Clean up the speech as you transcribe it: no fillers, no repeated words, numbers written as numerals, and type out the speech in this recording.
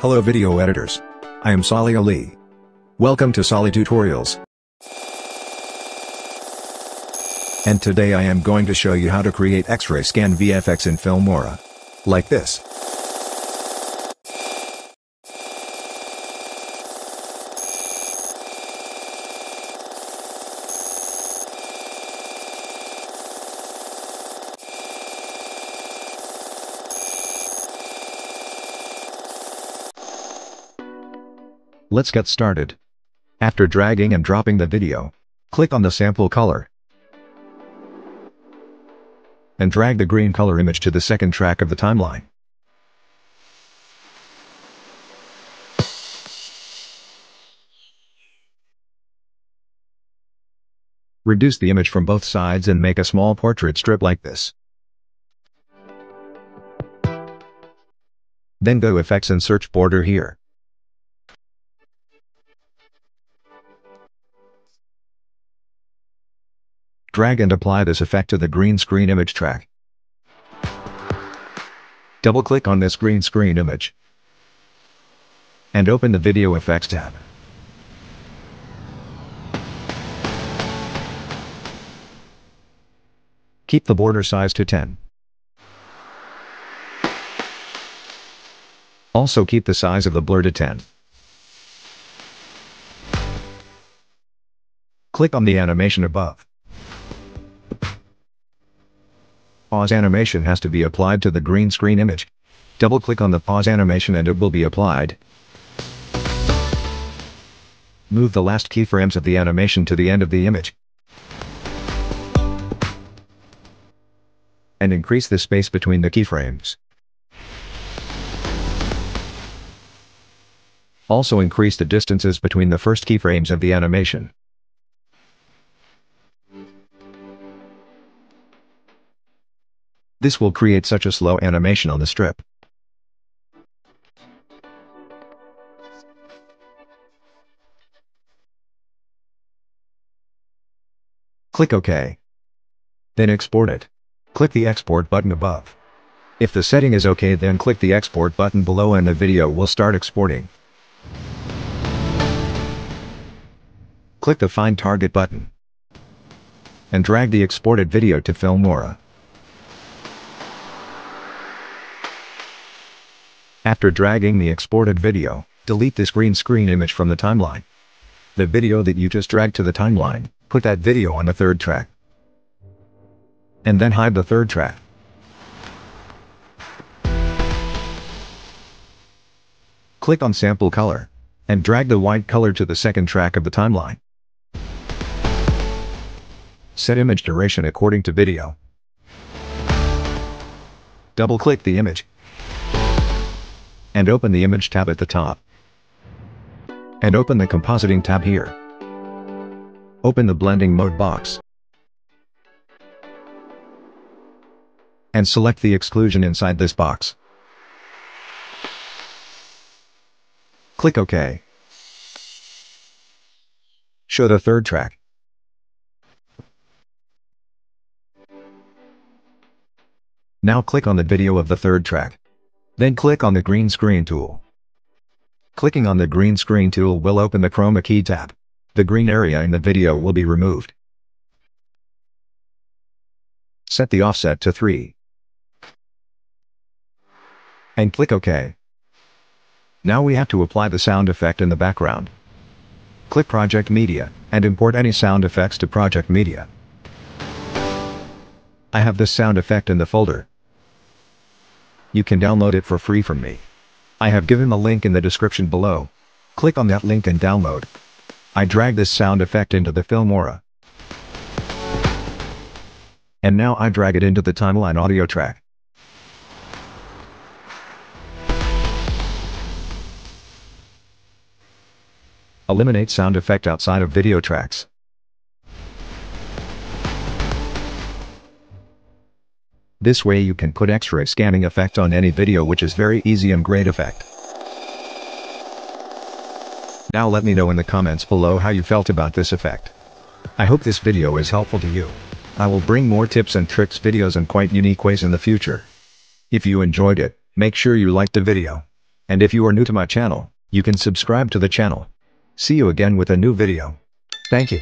Hello video editors. I am Sali Ali. Welcome to Sali Tutorials. And today I am going to show you how to create X-ray scan VFX in Filmora. Like this. Let's get started. After dragging and dropping the video, click on the sample color and drag the green color image to the second track of the timeline. Reduce the image from both sides and make a small portrait strip like this. Then go FX and search border here. Drag and apply this effect to the green screen image track. Double-click on this green screen image and open the Video Effects tab. Keep the border size to 10. Also keep the size of the blur to 10. Click on the animation above. Pause animation has to be applied to the green screen image. Double-click on the pause animation and it will be applied. Move the last keyframes of the animation to the end of the image. And increase the space between the keyframes. Also increase the distances between the first keyframes of the animation. This will create such a slow animation on the strip. Click OK. Then export it. Click the export button above. If the setting is OK, then click the export button below and the video will start exporting. Click the Find Target button and drag the exported video to Filmora. After dragging the exported video, delete this green screen image from the timeline. The video that you just dragged to the timeline, put that video on the third track. And then hide the third track. Click on Sample Color and drag the white color to the second track of the timeline. Set image duration according to video. Double-click the image and open the Image tab at the top. And open the Compositing tab here. Open the Blending Mode box. And select the exclusion inside this box. Click OK. Show the third track. Now click on the video of the third track. Then click on the green screen tool. Clicking on the green screen tool will open the Chroma Key tab. The green area in the video will be removed. Set the offset to 3. And click OK. Now we have to apply the sound effect in the background. Click Project Media and import any sound effects to Project Media. I have this sound effect in the folder. You can download it for free from me. I have given the link in the description below. Click on that link and download. I drag this sound effect into the Filmora. And now I drag it into the timeline audio track. Eliminate sound effect outside of video tracks. This way you can put X-ray scanning effect on any video, which is very easy and great effect. Now let me know in the comments below how you felt about this effect. I hope this video is helpful to you. I will bring more tips and tricks videos in quite unique ways in the future. If you enjoyed it, make sure you like the video. And if you are new to my channel, you can subscribe to the channel. See you again with a new video. Thank you.